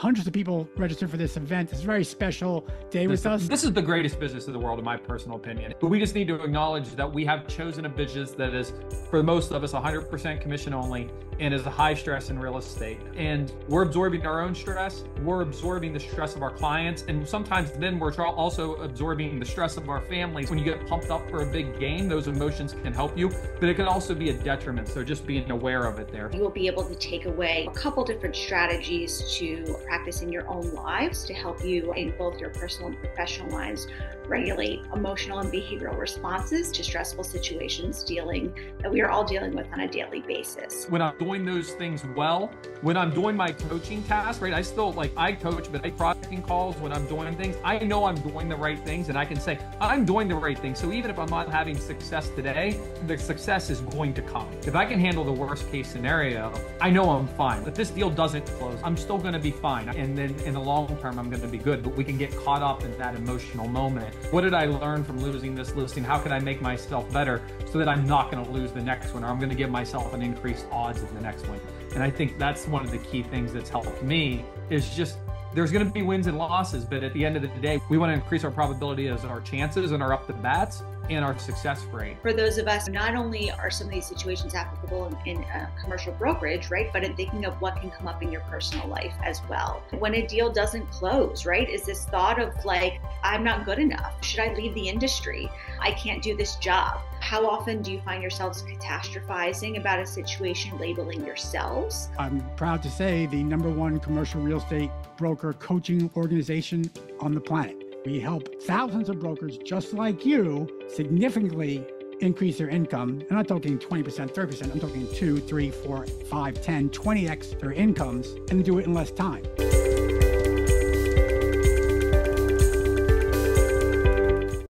hundreds of people registered for this event. It's a very special day with us. This is the greatest business in the world, in my personal opinion. But we just need to acknowledge that we have chosen a business that is, for most of us, 100% commission only and is high stress in real estate. And we're absorbing our own stress. We're absorbing the stress of our clients. And sometimes then we're also absorbing the stress of our families. When you get pumped up for a big game, those emotions can help you, but it can also be a detriment. So just being aware of it there. You will be able to take away a couple different strategies to practice in your own lives to help you in both your personal and professional lives regulate emotional and behavioral responses to stressful situations that we are all dealing with on a daily basis. When I'm doing those things well, when I'm doing my coaching tasks, right? I still I coach, but I prospecting calls when I'm doing things, I know I'm doing the right things and I can say, I'm doing the right thing. So even if I'm not having success today, the success is going to come. If I can handle the worst case scenario, I know I'm fine. If this deal doesn't close, I'm still going to be fine. And then in the long term, I'm going to be good, but we can get caught up in that emotional moment. What did I learn from losing this listing? How can I make myself better so that I'm not going to lose the next one, or I'm going to give myself an increased odds in the next one? And I think that's one of the key things that's helped me is just there's going to be wins and losses, but at the end of the day, we want to increase our probability as our chances and our up to bats and our success rate. For those of us, not only are some of these situations applicable in commercial brokerage, right, but in thinking of what can come up in your personal life as well. When a deal doesn't close, right, is this thought of I'm not good enough. Should I leave the industry? I can't do this job. How often do you find yourselves catastrophizing about a situation, labeling yourselves? I'm proud to say the #1 commercial real estate broker coaching organization on the planet. We help thousands of brokers just like you significantly increase their income. I'm not talking 20%, 30%, I'm talking 2, 3, 4, 5, 10, 20x their incomes, and do it in less time.